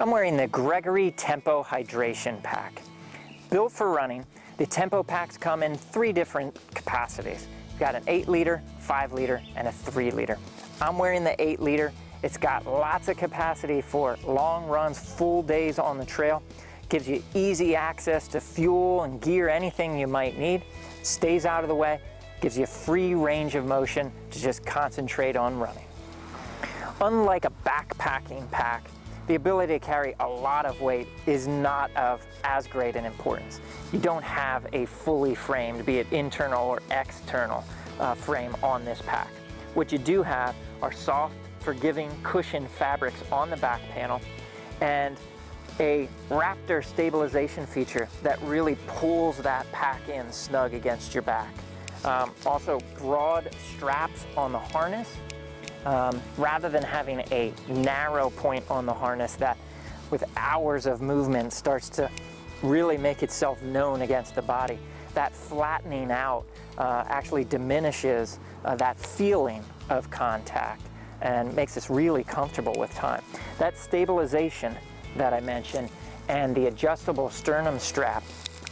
I'm wearing the Gregory Tempo Hydration Pack. Built for running, the Tempo packs come in three different capacities. You've got an 8-liter, 5-liter, and a 3-liter. I'm wearing the 8-liter. It's got lots of capacity for long runs, full days on the trail. Gives you easy access to fuel and gear, anything you might need. Stays out of the way, gives you free range of motion to just concentrate on running. Unlike a backpacking pack, the ability to carry a lot of weight is not of as great an importance. You don't have a fully framed, be it internal or external, frame on this pack. What you do have are soft, forgiving, cushioned fabrics on the back panel and a Raptor stabilization feature that really pulls that pack in snug against your back. Also, broad straps on the harness. Rather than having a narrow point on the harness that with hours of movement starts to really make itself known against the body, that flattening out actually diminishes that feeling of contact and makes us really comfortable with time. That stabilization that I mentioned and the adjustable sternum strap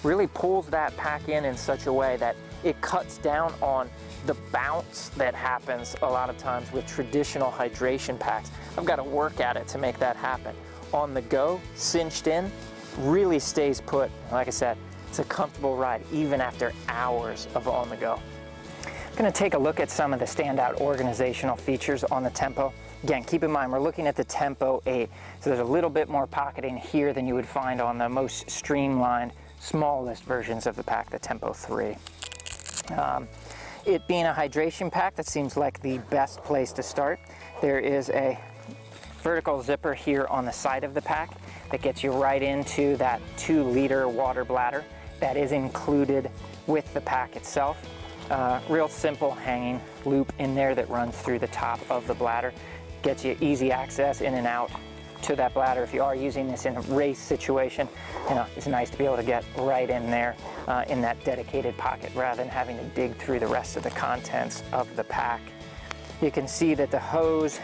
really pulls that pack in such a way that it cuts down on the bounce that happens a lot of times with traditional hydration packs. I've got to work at it to make that happen. On the go, cinched in, really stays put. Like I said, it's a comfortable ride even after hours of on the go. I'm going to take a look at some of the standout organizational features on the Tempo. Again, keep in mind, we're looking at the Tempo 8, so there's a little bit more pocketing here than you would find on the most streamlined, smallest versions of the pack, the Tempo 3. It being a hydration pack, that seems like the best place to start. There is a vertical zipper here on the side of the pack that gets you right into that 2-liter water bladder that is included with the pack itself. Real simple hanging loop in there that runs through the top of the bladder. Gets you easy access in and out to that bladder. If you are using this in a race situation, you know, it's nice to be able to get right in there in that dedicated pocket rather than having to dig through the rest of the contents of the pack. You can see that the hose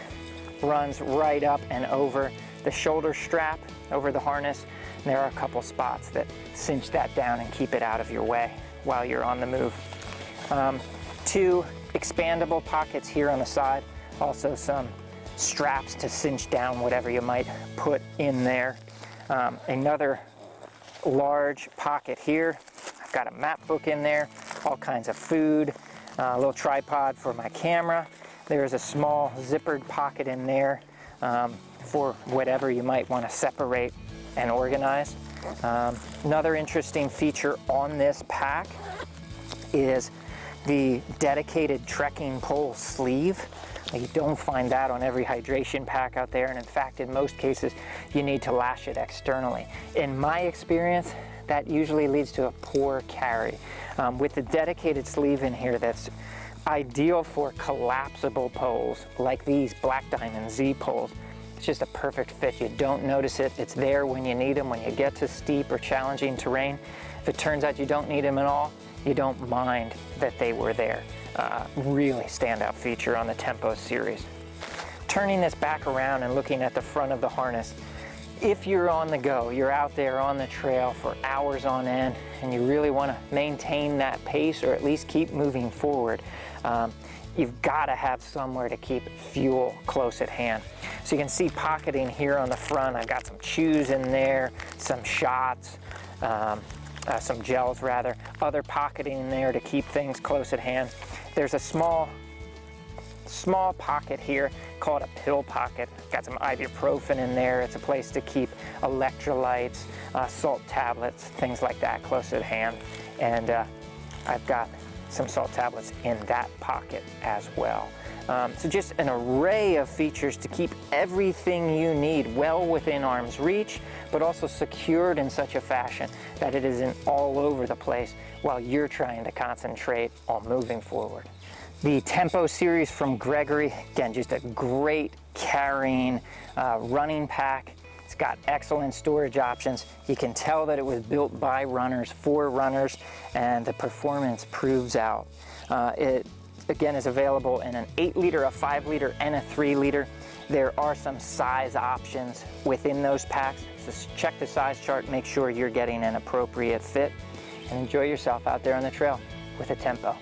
runs right up and over the shoulder strap, over the harness. And there are a couple spots that cinch that down and keep it out of your way while you're on the move. Two expandable pockets here on the side, also some straps to cinch down whatever you might put in there. Another large pocket here. I've got a map book in there, all kinds of food, a little tripod for my camera. There's a small zippered pocket in there for whatever you might want to separate and organize. Another interesting feature on this pack is the dedicated trekking pole sleeve. You don't find that on every hydration pack out there, and in fact, in most cases, you need to lash it externally. In my experience, that usually leads to a poor carry. With the dedicated sleeve in here that's ideal for collapsible poles, like these Black Diamond Z poles, it's just a perfect fit. You don't notice it. It's there when you need them, when you get to steep or challenging terrain. If it turns out you don't need them at all, you don't mind that they were there. Really standout feature on the Tempo series. Turning this back around and looking at the front of the harness, if you're on the go, you're out there on the trail for hours on end, and you really want to maintain that pace or at least keep moving forward, you've got to have somewhere to keep fuel close at hand. So you can see pocketing here on the front. I've got some chews in there, some shots, some gels rather, other pocketing in there to keep things close at hand. There's a small pocket here called a pill pocket. Got some ibuprofen in there. It's a place to keep electrolytes, salt tablets, things like that close at hand. And I've got some salt tablets in that pocket as well. So just an array of features to keep everything you need well within arm's reach, but also secured in such a fashion that it isn't all over the place while you're trying to concentrate on moving forward. The Tempo series from Gregory, again, just a great carrying running pack. It's got excellent storage options. You can tell that it was built by runners for runners, and the performance proves out. It again is available in an 8-liter, a 5-liter, and a 3-liter. There are some size options within those packs, so check the size chart, make sure you're getting an appropriate fit, and enjoy yourself out there on the trail with a Tempo.